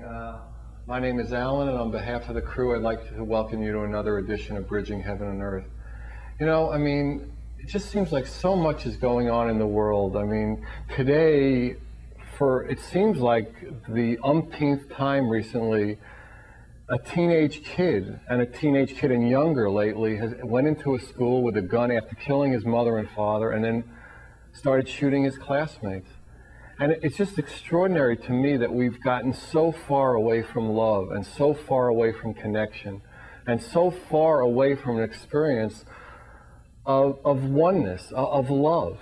evening. My name is Alan, and on behalf of the crew, I'd like to welcome you to another edition of Bridging Heaven and Earth. You know, I mean, it just seems like so much is going on in the world. I mean, today, for it seems like the umpteenth time recently, a teenage kid and younger lately went into a school with a gun after killing his mother and father, and then started shooting his classmates. And it's just extraordinary to me that we've gotten so far away from love, and so far away from connection, and so far away from an experience of oneness, of love.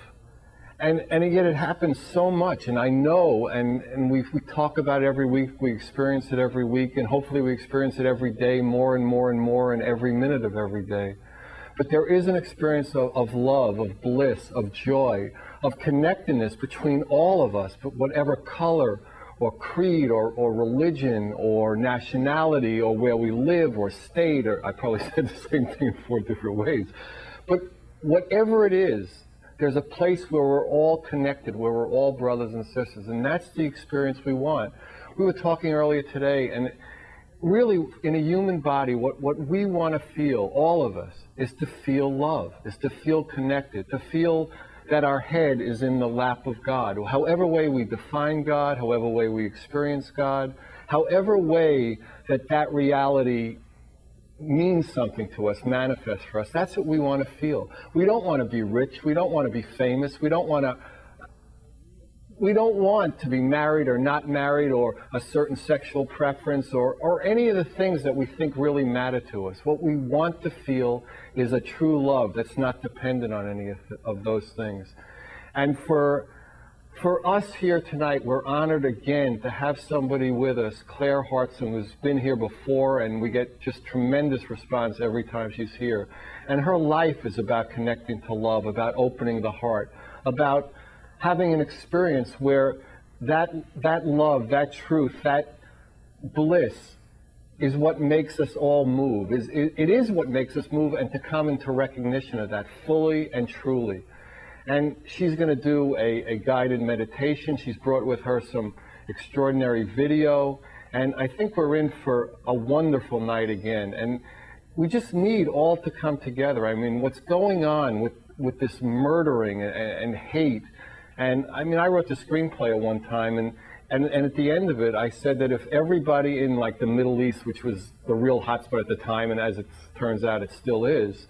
And yet it happens so much, and I know, and we talk about it every week, we experience it every week, and hopefully we experience it every day more and more and more, and every minute of every day. But there is an experience of love, of bliss, of joy, of connectedness between all of us, but whatever color or creed or religion or nationality or where we live or state, or I probably said the same thing in four different ways. But whatever it is, there's a place where we're all connected, where we're all brothers and sisters, and that's the experience we want. We were talking earlier today, and really, in a human body, what we want to feel, all of us, is to feel love, is to feel connected, to feel that our head is in the lap of God. However way we define God, however way we experience God, however way that reality means something to us, manifests for us, that's what we want to feel. We don't want to be rich, we don't want to be famous, we don't want to be married or not married or a certain sexual preference or any of the things that we think really matter to us. What we want to feel is a true love that's not dependent on any of those things. And for us here tonight, we're honored again to have somebody with us, Claire Heartsong, who's been here before, and we get just tremendous response every time she's here. And her life is about connecting to love, about opening the heart, about having an experience where that love, that truth, that bliss is what makes us all move. It is what makes us move, and to come into recognition of that fully and truly. And she's going to do a guided meditation. She's brought with her some extraordinary video, and I think we're in for a wonderful night again. And we just need all to come together. I mean, what's going on with this murdering and hate. And I mean, I wrote the screenplay at one time, and at the end of it, I said that if everybody in like the Middle East, which was the real hotspot at the time, and as it turns out, it still is,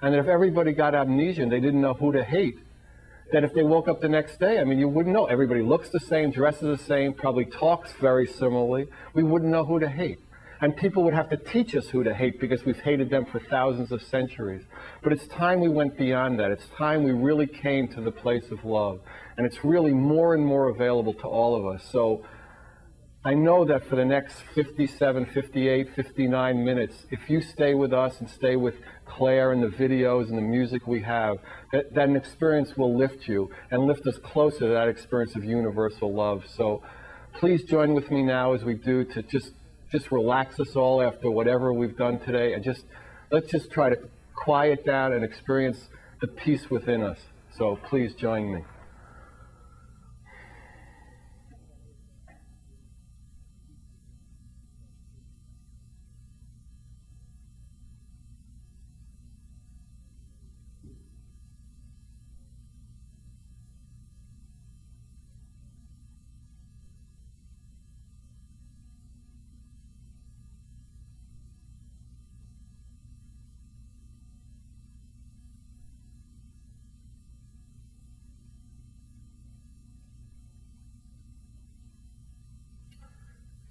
and that if everybody got amnesia and they didn't know who to hate, that if they woke up the next day, I mean, you wouldn't know. Everybody looks the same, dresses the same, probably talks very similarly. We wouldn't know who to hate. And people would have to teach us who to hate because we've hated them for thousands of centuries. But it's time we went beyond that. It's time we really came to the place of love. And it's really more and more available to all of us. So I know that for the next 57, 58, 59 minutes, if you stay with us and stay with Claire and the videos and the music we have, that an experience will lift you and lift us closer to that experience of universal love. So please join with me now as we do to just relax us all after whatever we've done today, and let's just try to quiet down and experience the peace within us. So please join me.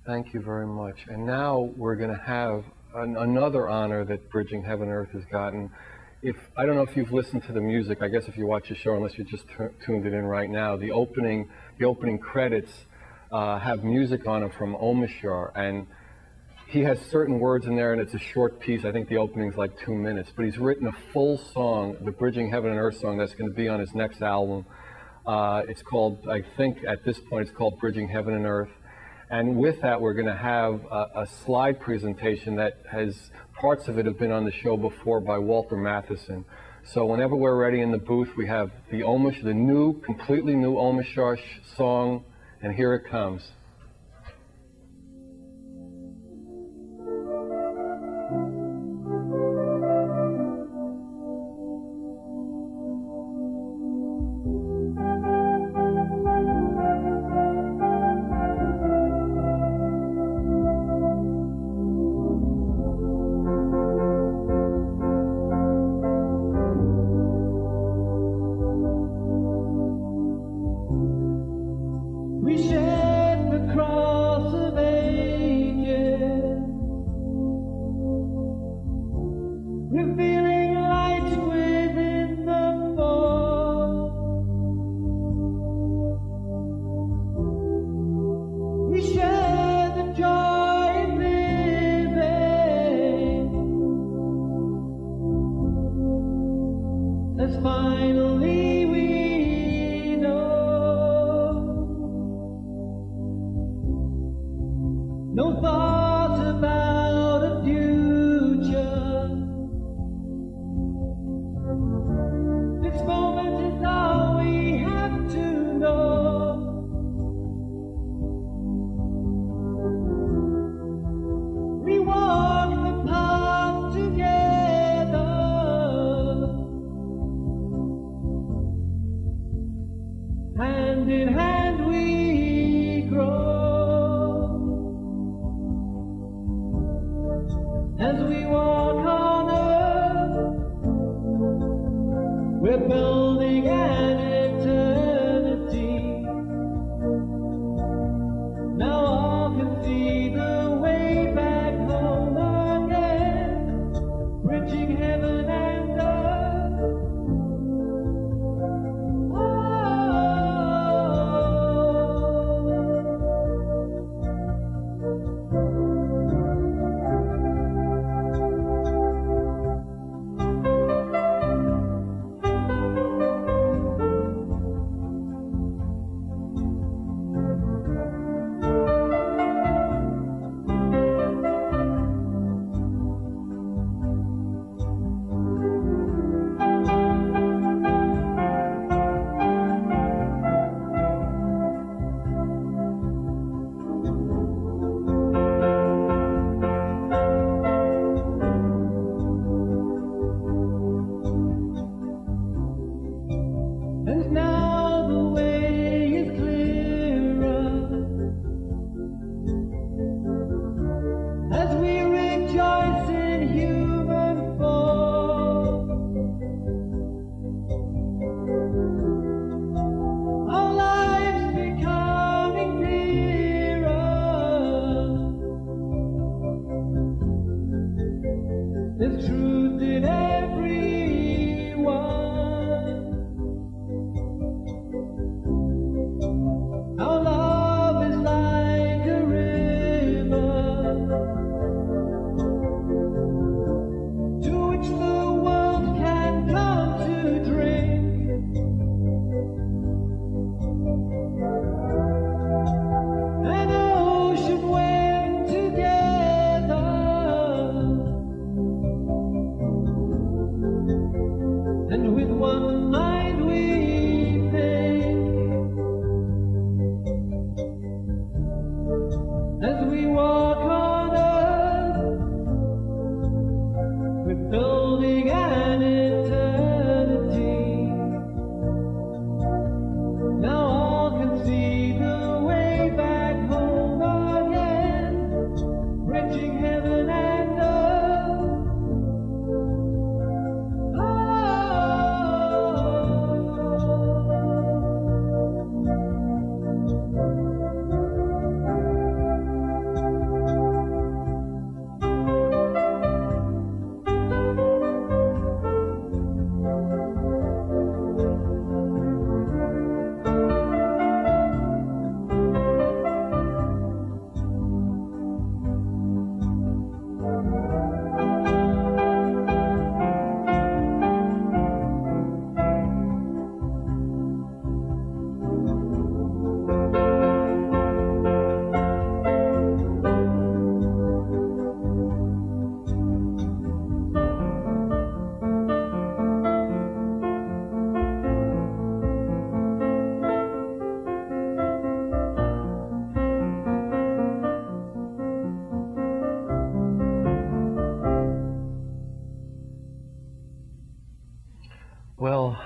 Thank you very much. And now we're going to have another honor that Bridging Heaven and Earth has gotten. I don't know if you've listened to the music, I guess if you watch the show, unless you just tuned it in right now, the opening credits have music on it from Omashar, and he has certain words in there, and it's a short piece. I think the opening's like 2 minutes, but he's written a full song, the Bridging Heaven and Earth song, that's going to be on his next album. It's called, I think at this point, it's called Bridging Heaven and Earth. And with that, we're going to have a slide presentation that has, parts of it have been on the show before by Walter Matheson. So whenever we're ready in the booth, we have the completely new Omishash song, and here it comes. no thought about a future. This moment is all we have to know. We walk the path together, hand in hand we grow. As we walk on earth, we're building an eternity. Now all can see the way back home again, bridging heaven and earth.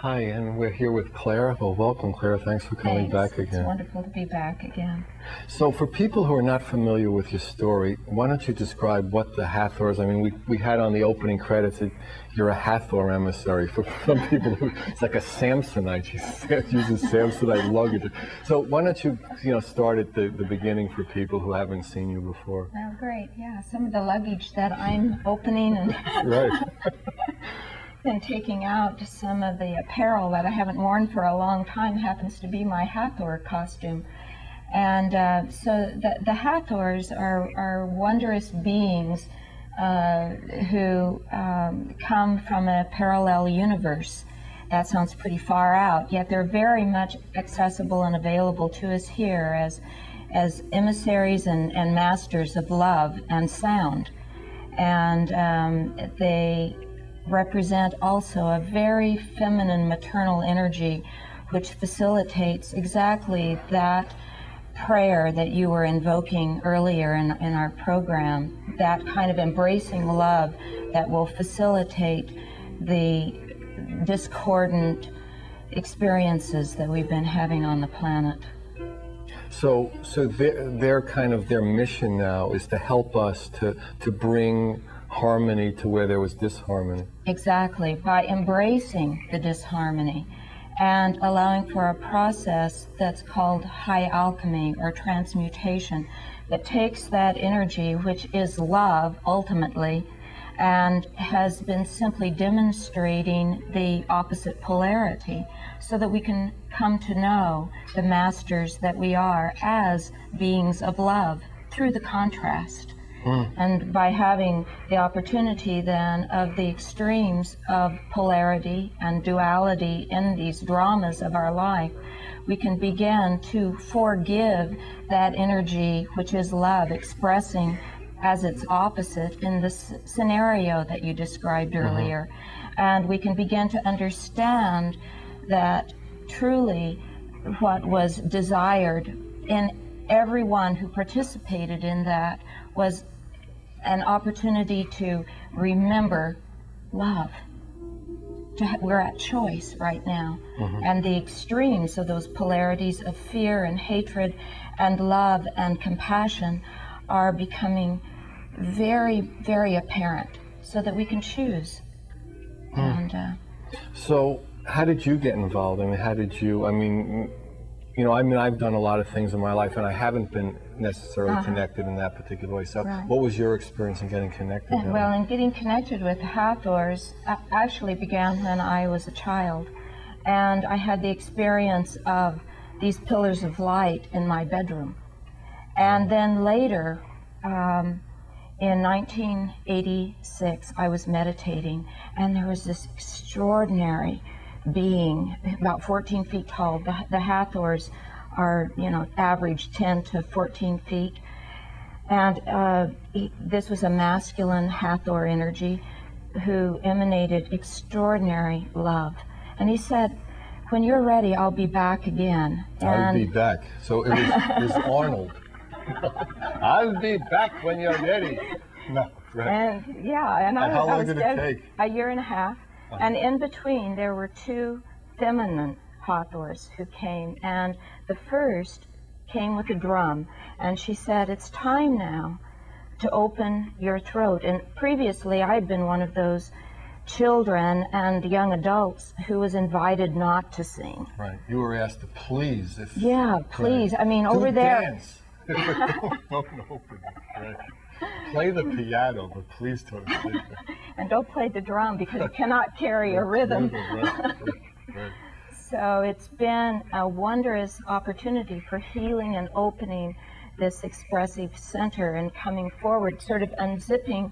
Hi, and we're here with Claire. Well, welcome, Claire. Thanks for coming back again. It's wonderful to be back again. So for people who are not familiar with your story, why don't you describe what the Hathors, I mean, we had on the opening credits that you're a Hathor emissary. For some people, it's like a Samsonite. You use a Samsonite luggage. So why don't you, start at the beginning for people who haven't seen you before. Oh, great. Yeah, some of the luggage that I'm opening and... Right. Been taking out some of the apparel that I haven't worn for a long time. Happens to be my Hathor costume. And so the Hathors are wondrous beings who come from a parallel universe. That sounds pretty far out, yet they're very much accessible and available to us here as as emissaries and masters of love and sound. And they represent also a very feminine maternal energy which facilitates exactly that prayer that you were invoking earlier in our program, that kind of embracing love that will facilitate the discordant experiences that we've been having on the planet. So their kind of their mission now is to help us to bring harmony to where there was disharmony. Exactly, by embracing the disharmony and allowing for a process that's called high alchemy or transmutation that takes that energy, which is love ultimately, and has been simply demonstrating the opposite polarity so that we can come to know the masters that we are as beings of love through the contrast. Mm. And by having the opportunity then of the extremes of polarity and duality in these dramas of our life, we can begin to forgive that energy which is love expressing as its opposite in the scenario that you described earlier. And we can begin to understand that truly what was desired in everyone who participated in that was an opportunity to remember love. We're at choice right now. And the extremes of those polarities of fear and hatred and love and compassion are becoming very, very apparent so that we can choose. And so how did you get involved? I mean, how did you, I've done a lot of things in my life and I haven't been necessarily connected in that particular way. So what was your experience in getting connected? Well, in getting connected with Hathors actually began when I was a child. And I had the experience of these pillars of light in my bedroom. And then later, in 1986, I was meditating and there was this extraordinary being, about 14 feet tall. The Hathors are, average 10 to 14 feet. And this was a masculine Hathor energy who emanated extraordinary love. And he said, "When you're ready, I'll be back again." I'll be back. So it was Arnold. "I'll be back when you're ready." No, right. And yeah, and I was dead a year and a half. And in between, there were two feminine Hathors who came, and the first came with a drum, and she said, "It's time now to open your throat." And previously, I'd been one of those children and young adults who was invited not to sing. Right, you were asked to please. Please. I mean, over there. Dance. Don't open it. Right. Play the piano, but please don't play it. And don't play the drum because it cannot carry a rhythm. Right. So it's been a wondrous opportunity for healing and opening this expressive center and coming forward, sort of unzipping.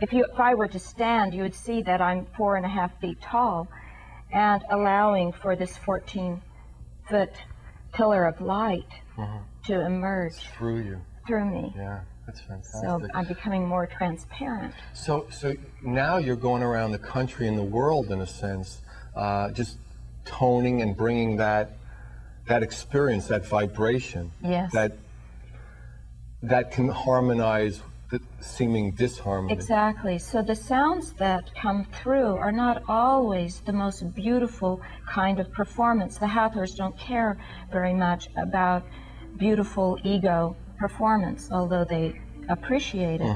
If I were to stand, you would see that I'm 4.5 feet tall, and allowing for this 14-foot pillar of light to emerge through me. Yeah, that's fantastic. So I'm becoming more transparent. So now you're going around the country and the world, in a sense, just toning and bringing that experience, that vibration, that can harmonize the seeming disharmony. Exactly. So the sounds that come through are not always the most beautiful kind of performance. The Hathors don't care very much about beautiful ego performance, although they appreciate it.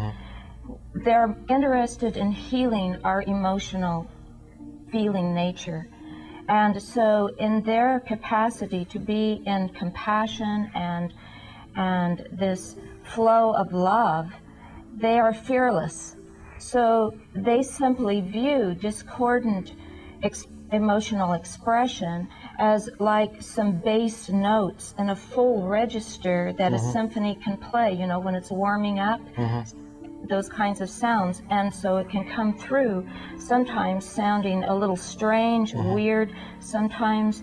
They're interested in healing our emotional feeling nature. And so in their capacity to be in compassion and this flow of love, they are fearless. So they simply view discordant emotional expression as like some bass notes in a full register that a symphony can play, when it's warming up, those kinds of sounds. And so it can come through, sometimes sounding a little strange, weird, sometimes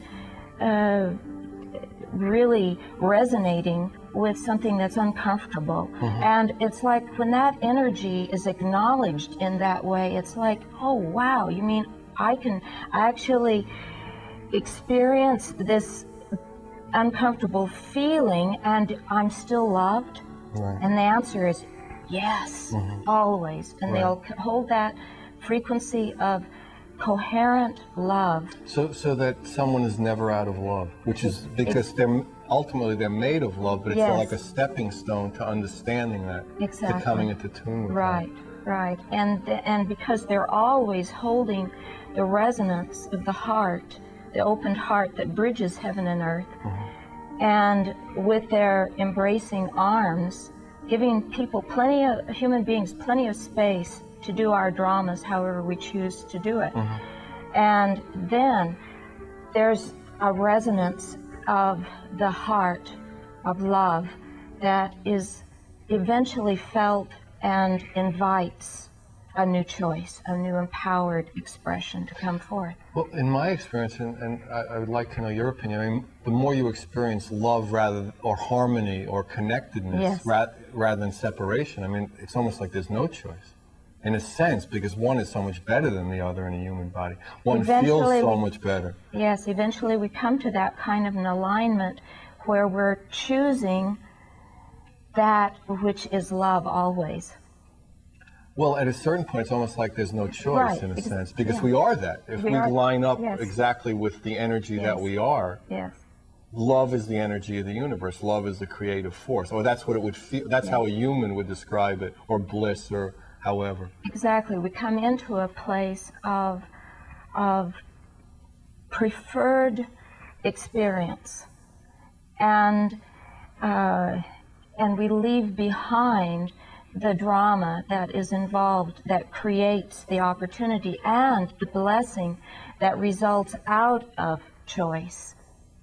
really resonating with something that's uncomfortable. Mm-hmm. And it's like when that energy is acknowledged in that way, it's like, oh wow, you mean I can actually experience this uncomfortable feeling and I'm still loved? Right. And the answer is yes, mm-hmm. always. And right. they'll hold that frequency of coherent love. So that someone is never out of love, which is because they're ultimately they're made of love, but it's yes. like a stepping stone to understanding that, exactly. to coming into tune with right, that. Right. And because they're always holding the resonance of the heart, the opened heart that bridges heaven and earth, mm-hmm. and with their embracing arms, giving people plenty of human beings plenty of space to do our dramas however we choose to do it. Mm-hmm. And then there's a resonance of the heart of love that is eventually felt and invites a new choice, a new empowered expression to come forth. Well, in my experience, and I would like to know your opinion, I mean, the more you experience love rather, or harmony or connectedness yes. rather than separation, I mean, it's almost like there's no choice. In a sense, because one is so much better than the other in a human body. One feels so much better. Yes, eventually we come to that kind of an alignment where we're choosing that which is love always. Well, at a certain point, it's almost like there's no choice right. in a sense, because yeah. we are that. If we line up yes. exactly with the energy yes. that we are, yes. love is the energy of the universe. Love is the creative force. Or that's what it would feel. That's yes. how a human would describe it, or bliss, or however. Exactly. We come into a place of preferred experience, and we leave behind the drama that is involved, that creates the opportunity and the blessing that results out of choice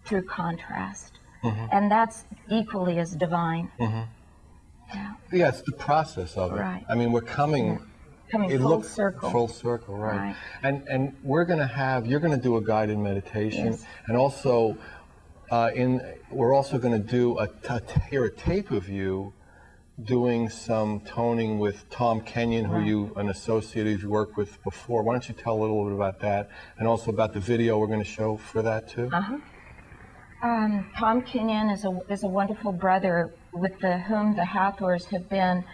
through contrast. Mm-hmm. And that's equally as divine. Mm-hmm. Yeah. Yeah, it's the process of it. Right. I mean, we're coming full circle. Full circle, right? And we're going to have you're going to do a guided meditation, yes. and also we're also going to do a tape of you doing some toning with Tom Kenyon, right. who you an associate of you worked with before. Why don't you tell a little bit about that, and also about the video we're going to show for that too? Uh huh. Tom Kenyon is a wonderful brother with whom the Hathors have been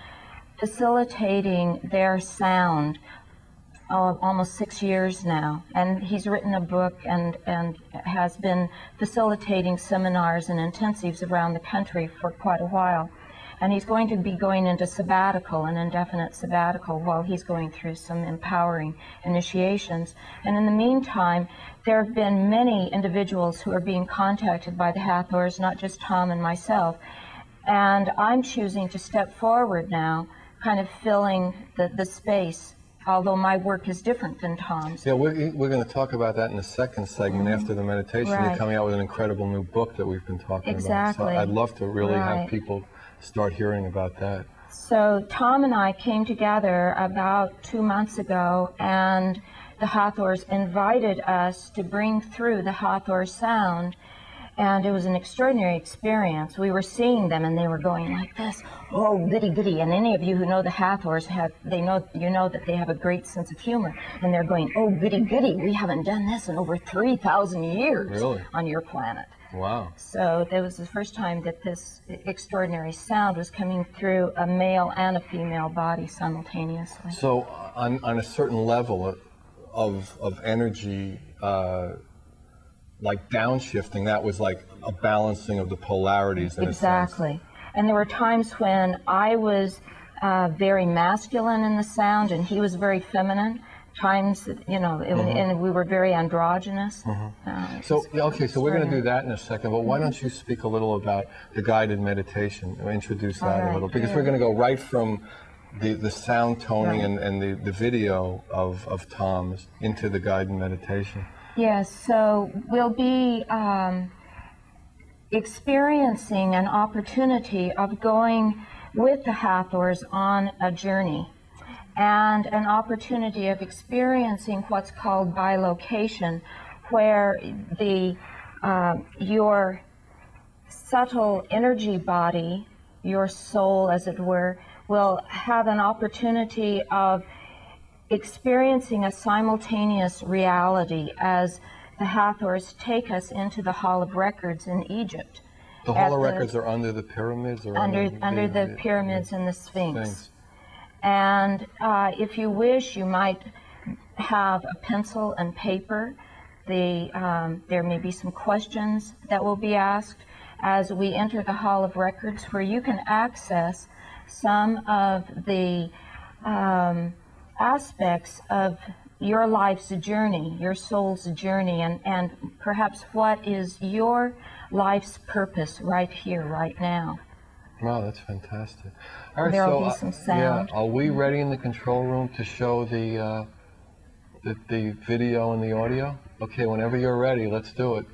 facilitating their sound almost 6 years now. And he's written a book and has been facilitating seminars and intensives around the country for quite a while. And he's going to be going into sabbatical, an indefinite sabbatical, while he's going through some empowering initiations. And in the meantime, there have been many individuals who are being contacted by the Hathors, not just Tom and myself. And I'm choosing to step forward now, kind of filling the space, although my work is different than Tom's. Yeah, we're going to talk about that in the second segment mm-hmm. after the meditation. Right. You're coming out with an incredible new book that we've been talking exactly. about. So I'd love to really right. have people start hearing about that. So Tom and I came together about 2 months ago, and the Hathors invited us to bring through the Hathor sound. And it was an extraordinary experience. We were seeing them, and they were going like this, oh, goody, goody. And any of you who know the Hathors, you know that they have a great sense of humor. And they're going, oh, goody, goody, we haven't done this in over 3,000 years really? On your planet. Wow. So that was the first time that this extraordinary sound was coming through a male and a female body simultaneously. So on a certain level of energy, like downshifting, that was like a balancing of the polarities in exactly. a sense. And there were times when I was very masculine in the sound and he was very feminine. Times, you know, mm-hmm. and we were very androgynous. Mm-hmm. So we're going to do that in a second, but why don't you speak a little about the guided meditation, or introduce that right. a little, because yeah. we're going to go right from the sound toning right. and the video of Tom's into the guided meditation. Yes, so we'll be experiencing an opportunity of going with the Hathors on a journey, and an opportunity of experiencing what's called bilocation, where your subtle energy body, your soul as it were, will have an opportunity of experiencing a simultaneous reality as the Hathors take us into the Hall of Records in Egypt. The Hall of Records are under the pyramids? Or under the pyramids and the Sphinx. And if you wish, you might have a pencil and paper. There may be some questions that will be asked as we enter the Hall of Records, where you can access some of the aspects of your life's journey, your soul's journey, and perhaps what is your life's purpose right here, right now. Wow, that's fantastic. All right, there'll be some sound. Yeah, are we ready in the control room to show the video and the audio? Okay, whenever you're ready, let's do it.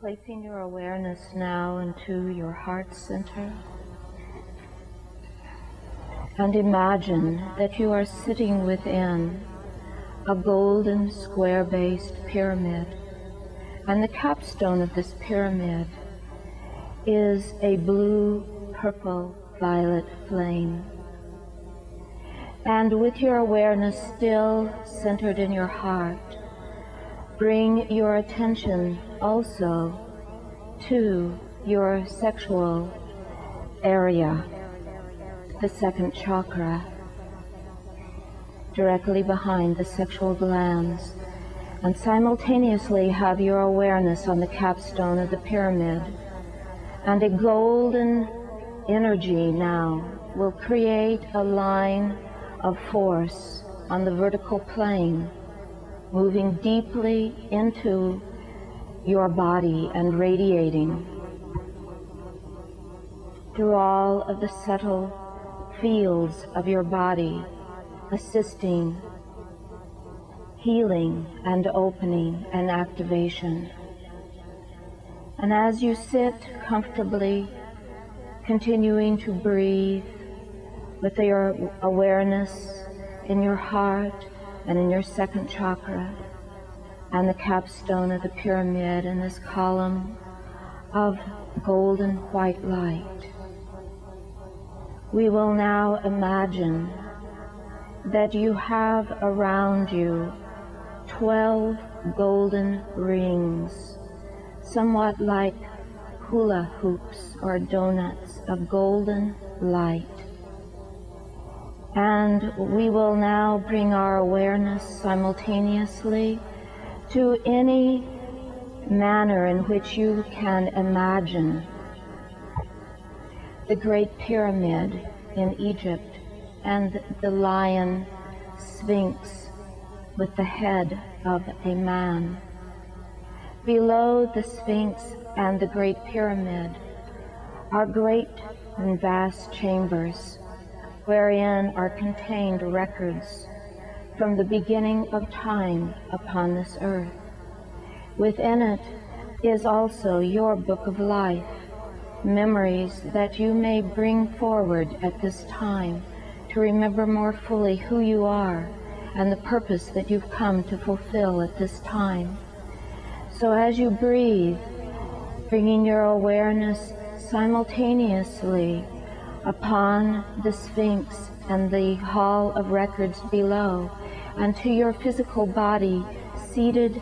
Placing your awareness now into your heart center. And imagine that you are sitting within a golden square-based pyramid. And the capstone of this pyramid is a blue-purple-violet flame. And with your awareness still centered in your heart, bring your attention also to your sexual area, the second chakra, directly behind the sexual glands, and simultaneously have your awareness on the capstone of the pyramid. And a golden energy now will create a line of force on the vertical plane, moving deeply into your body and radiating through all of the subtle fields of your body, assisting healing and opening and activation. And as you sit comfortably, continuing to breathe with your awareness in your heart and in your second chakra and the capstone of the pyramid in this column of golden white light, we will now imagine that you have around you 12 golden rings, somewhat like hula hoops or donuts of golden light. And we will now bring our awareness simultaneously to any manner in which you can imagine the Great Pyramid in Egypt and the lion sphinx with the head of a man. Below the sphinx and the Great Pyramid are great and vast chambers wherein are contained records from the beginning of time upon this earth. Within it is also your book of life, memories that you may bring forward at this time to remember more fully who you are and the purpose that you've come to fulfill at this time. So as you breathe, bringing your awareness simultaneously upon the Sphinx and the Hall of Records below, and to your physical body seated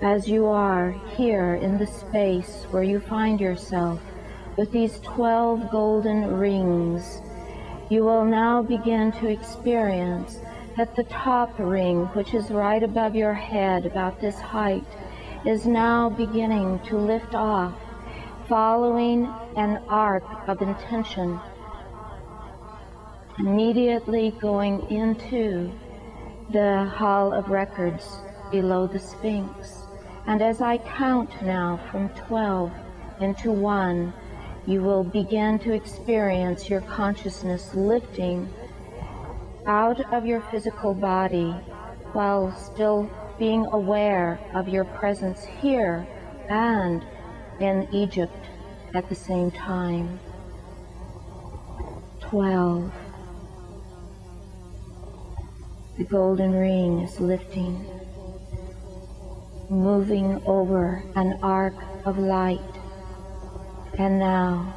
as you are here in the space where you find yourself with these 12 golden rings, you will now begin to experience that the top ring, which is right above your head, about this height, is now beginning to lift off, following an arc of intention, immediately going into the Hall of Records below the Sphinx. And as I count now from 12 into 1, you will begin to experience your consciousness lifting out of your physical body while still being aware of your presence here and in Egypt at the same time. 12. The golden ring is lifting, moving over an arc of light. And now,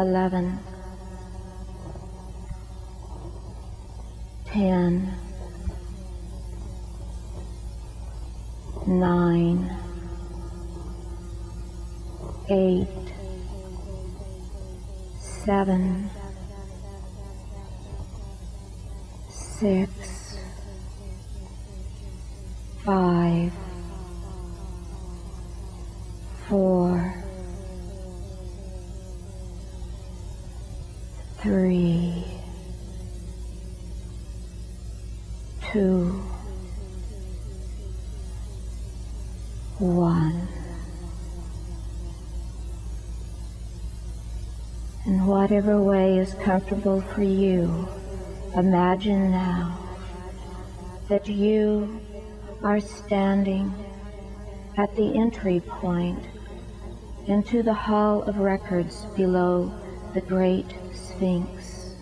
11, 10, 9, 8, 7, 6, 5, 4, 3, 2, 1. In whatever way is comfortable for you, imagine now that you are standing at the entry point into the hall of records below the great Sphinx.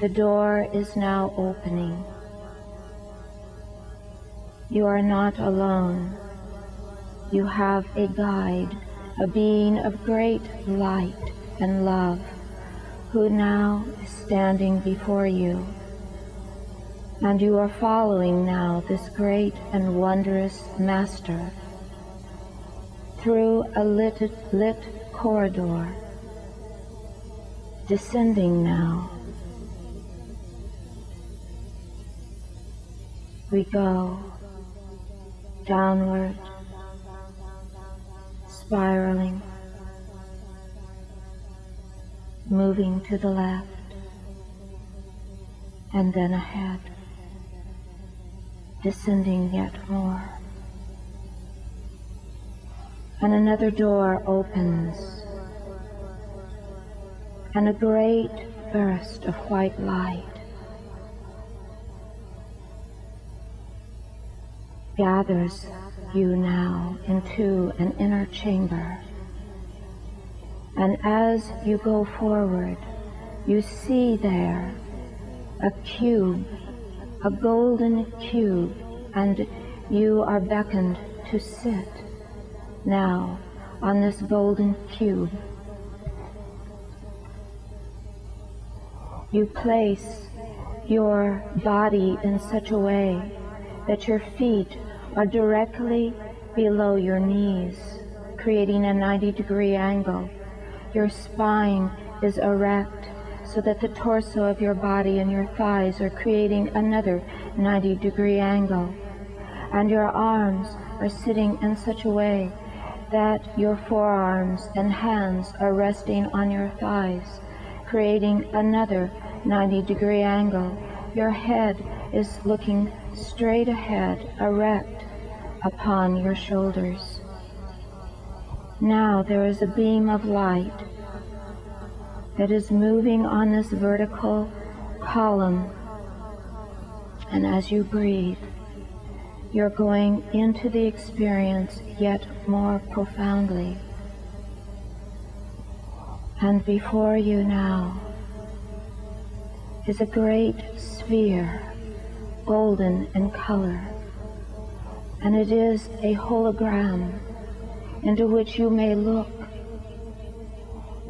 The door is now opening. You are not alone. You have a guide, a being of great light and love, who now is standing before you. And you are following now this great and wondrous master through a lit corridor, descending now. We go downward, spiraling, moving to the left, and then ahead, descending yet more. And another door opens, and a great burst of white light gathers you now into an inner chamber. And as you go forward, you see there a cube, a golden cube, and you are beckoned to sit now on this golden cube. You place your body in such a way that your feet are directly below your knees, creating a 90-degree angle. Your spine is erect so that the torso of your body and your thighs are creating another 90-degree angle. And your arms are sitting in such a way that your forearms and hands are resting on your thighs, creating another 90-degree angle. Your head is looking straight ahead, erect upon your shoulders. Now there is a beam of light that is moving on this vertical column. And as you breathe, you're going into the experience yet more profoundly. And before you now is a great sphere, golden in color, and it is a hologram into which you may look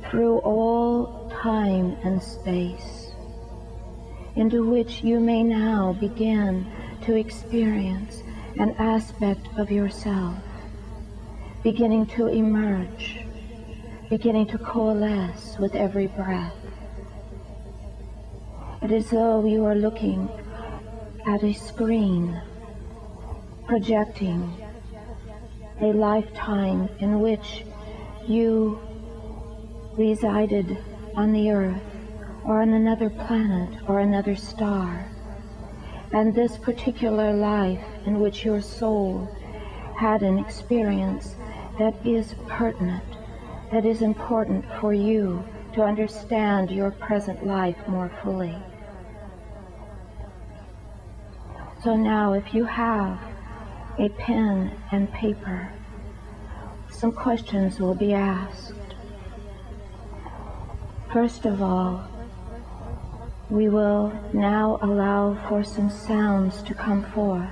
through all time and space, into which you may now begin to experience an aspect of yourself, beginning to emerge, beginning to coalesce with every breath. It is as though you are looking at a screen projecting a lifetime in which you resided on the earth or on another planet or another star. And this particular life in which your soul had an experience that is pertinent, that is important for you to understand your present life more fully. So now, if you have a pen and paper, some questions will be asked. First of all, we will now allow for some sounds to come forth,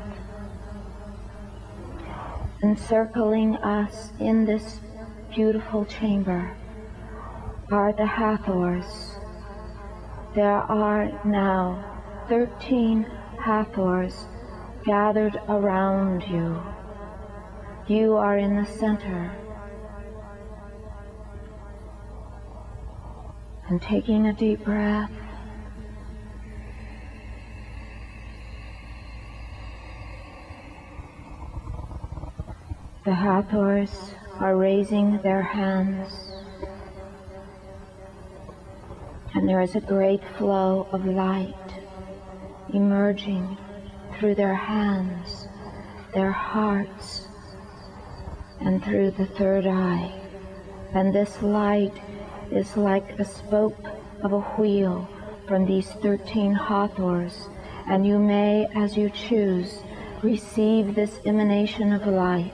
encircling us in this beautiful chamber are the Hathors. There are now 13 Hathors gathered around you. You are in the center. And taking a deep breath, the Hathors are raising their hands, and there is a great flow of light emerging through their hands, their hearts, and through the third eye. And this light is like a spoke of a wheel from these 13 Hathors, and you may, as you choose, receive this emanation of light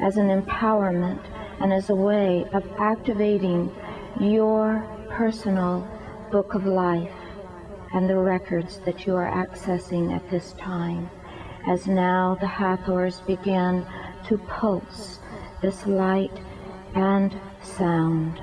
as an empowerment and as a way of activating your personal book of life and the records that you are accessing at this time, as now the Hathors begin to pulse this light and sound.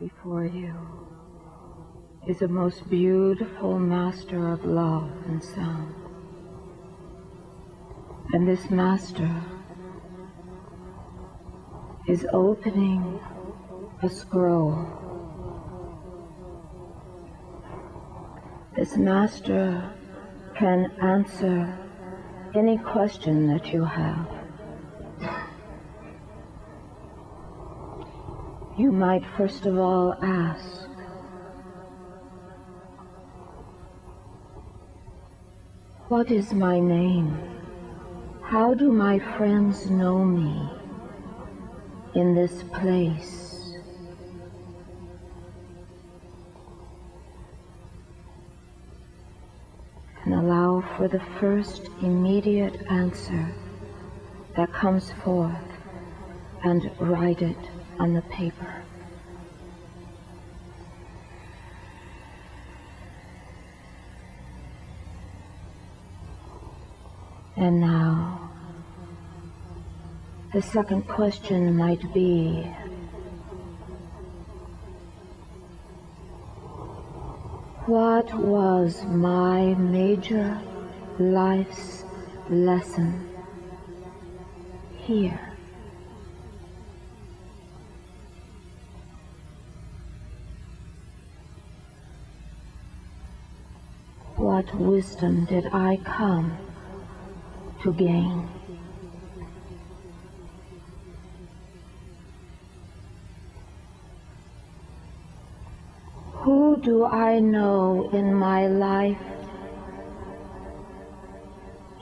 Before you is a most beautiful master of love and sound. And this master is opening a scroll. This master can answer any question that you have. You might first of all ask, what is my name? How do my friends know me in this place? And allow for the first immediate answer that comes forth, and write it on the paper. And now, the second question might be, what was my major life's lesson here? What wisdom did I come to gain? Who do I know in my life,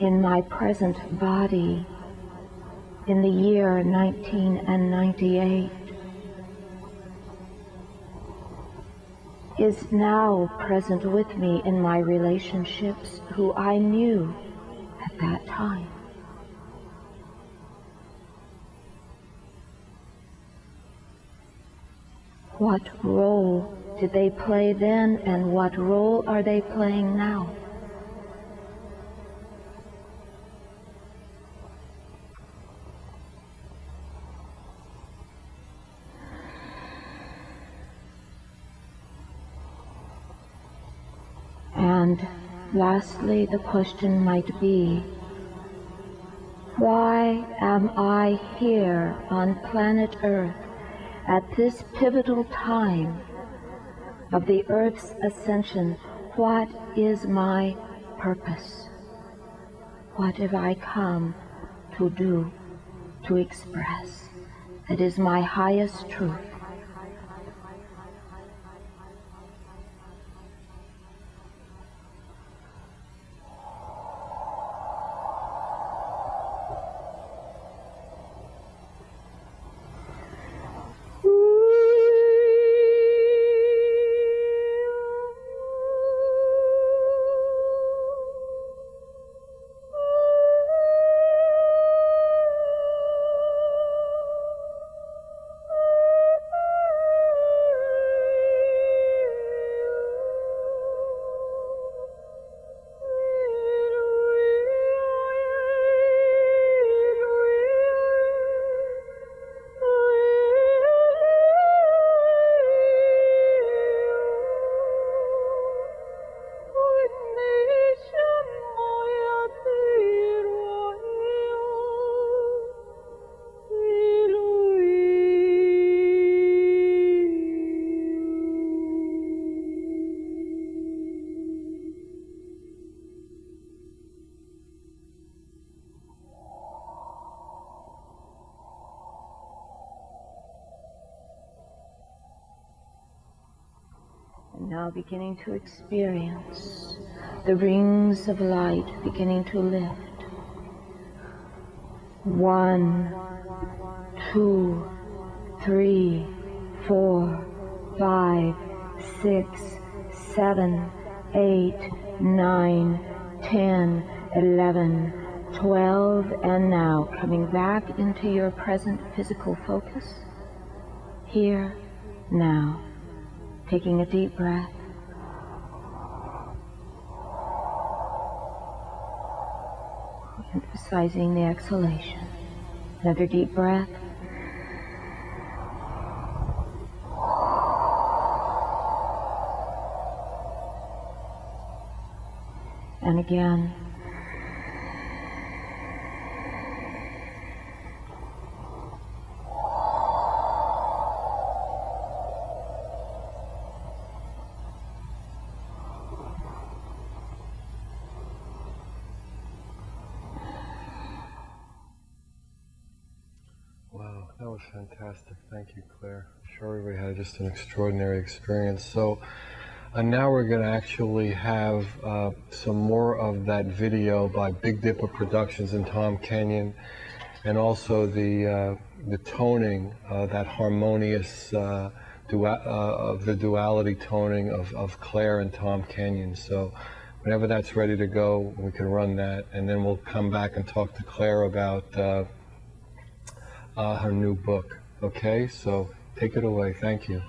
in my present body, in the year 1998, is now present with me in my relationships, who I knew at that time? What role did they play then, and what role are they playing now? And lastly, the question might be, why am I here on planet Earth at this pivotal time of the Earth's ascension? What is my purpose? What have I come to do, to express? That is my highest truth. now beginning to experience the rings of light beginning to lift. 1, 2, 3, 4, 5, 6, 7, 8, 9, 10, 11, 12, and now coming back into your present physical focus, here, now, taking a deep breath. Emphasizing the exhalation. Another deep breath. And again. Fantastic. Thank you, Claire. I'm sure we had just an extraordinary experience. So now we're going to actually have some more of that video by Big Dipper Productions and Tom Kenyon, and also the toning, that harmonious of the duality toning of Claire and Tom Kenyon. So whenever that's ready to go, we can run that, and then we'll come back and talk to Claire about her new book. Okay, so take it away. Thank you.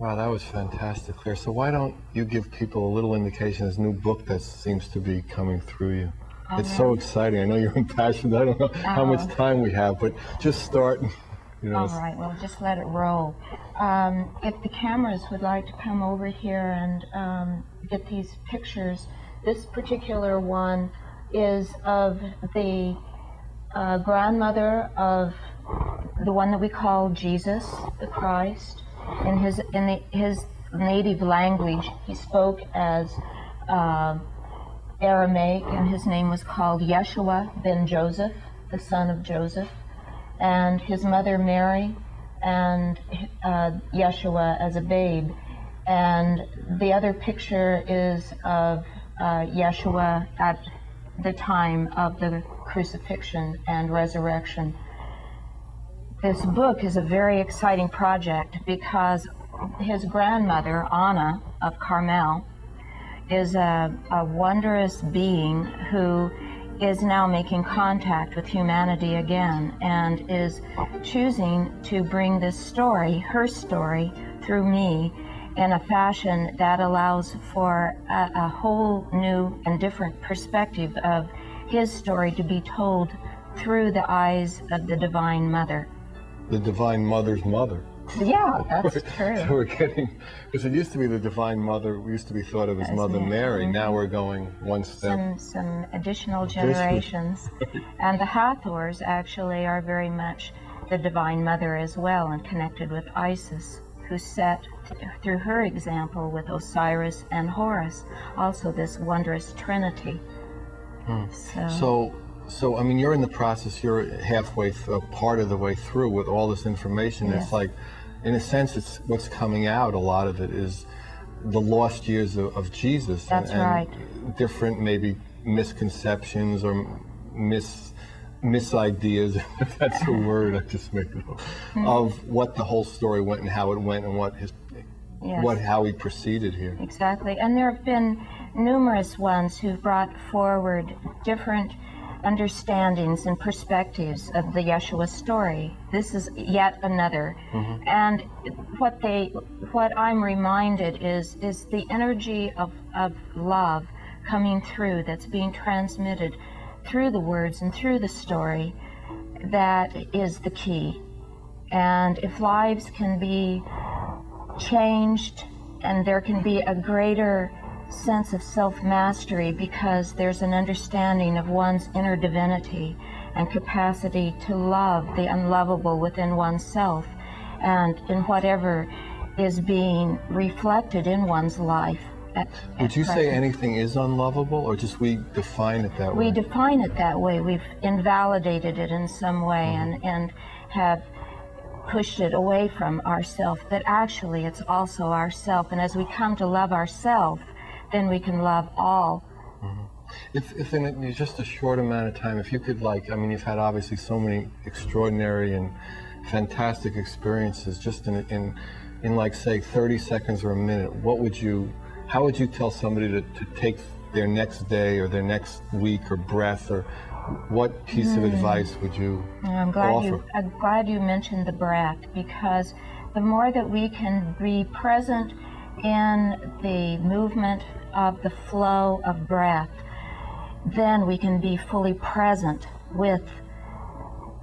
Wow, that was fantastic, Claire. So why don't you give people a little indication of this new book that seems to be coming through you? It's so exciting. I know you're impassioned. I don't know how much time we have, but just start. You know, all right, well, just let it roll. If the cameras would like to come over here and get these pictures, this particular one is of the grandmother of the one that we call Jesus, the Christ. In his native language, he spoke as Aramaic, and his name was called Yeshua ben Joseph, the son of Joseph, and his mother Mary, and Yeshua as a babe. And the other picture is of Yeshua at the time of the crucifixion and resurrection. This book is a very exciting project because his grandmother, Anna of Carmel, is a wondrous being who is now making contact with humanity again and is choosing to bring this story, her story, through me, in a fashion that allows for a whole new and different perspective of his story to be told through the eyes of the Divine Mother. The Divine Mother's mother. Yeah, that's true. So we're getting, because it used to be the Divine Mother, we used to be thought of as Mother Mary. Now we're going one step. Some additional generations. And the Hathors actually are very much the Divine Mother as well, and connected with Isis, who set, through her example, with Osiris and Horus, also this wondrous trinity. Hmm. So, I mean, you're in the process, you're halfway, part of the way through with all this information. Yes. It's like, in a sense, it's what's coming out, a lot of it is the lost years of Jesus. That's right. Different maybe misconceptions or mis-ideas, if that's a word, I just make it up, of what the whole story went and how it went and what his, yes, what, how he proceeded here. Exactly, and there have been numerous ones who brought forward different understandings and perspectives of the Yeshua story. This is yet another. Mm-hmm. And what I'm reminded is the energy of love coming through, that's being transmitted through the words and through the story, that is the key. And if lives can be changed and there can be a greater sense of self-mastery, because there's an understanding of one's inner divinity and capacity to love the unlovable within oneself and in whatever is being reflected in one's life. Would you say anything is unlovable, or just we define it that way? We define it that way. We've invalidated it in some way, and have pushed it away from ourself, but actually it's also ourself. And as we come to love ourself, then we can love all. Mm-hmm. If in just a short amount of time, if you could, like, I mean, you've had obviously so many extraordinary and fantastic experiences, just in like, say, 30 seconds or a minute, what would you, how would you tell somebody to take their next day or their next week or breath, or what piece of advice would you offer? I'm glad you mentioned the breath, because the more that we can be present in the movement of the flow of breath, then we can be fully present with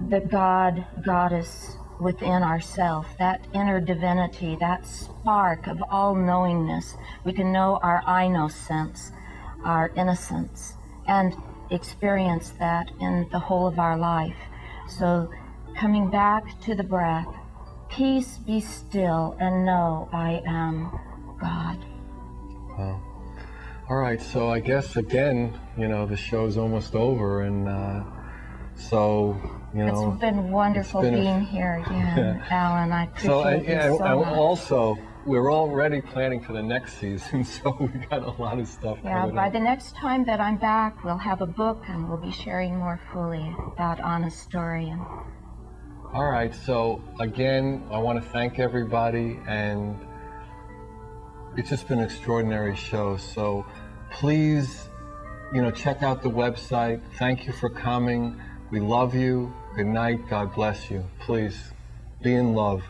the God, Goddess within ourselves, that inner divinity, that spark of all-knowingness. We can know our I-know-sense, our innocence, and experience that in the whole of our life. So coming back to the breath, peace, be still, and know I am God. Wow. All right, so I guess, again, you know, the show's almost over, and so, you know, it's been wonderful being here again, Alan. I appreciate you so much. Also, we're already planning for the next season, so we've got a lot of stuff coming up. By the next time that I'm back, we'll have a book, and we'll be sharing more fully about Anna's story. And all right, so, again, I want to thank everybody, and it's just been an extraordinary show. So please, you know, check out the website. Thank you for coming. We love you. Good night. God bless you. Please be in love.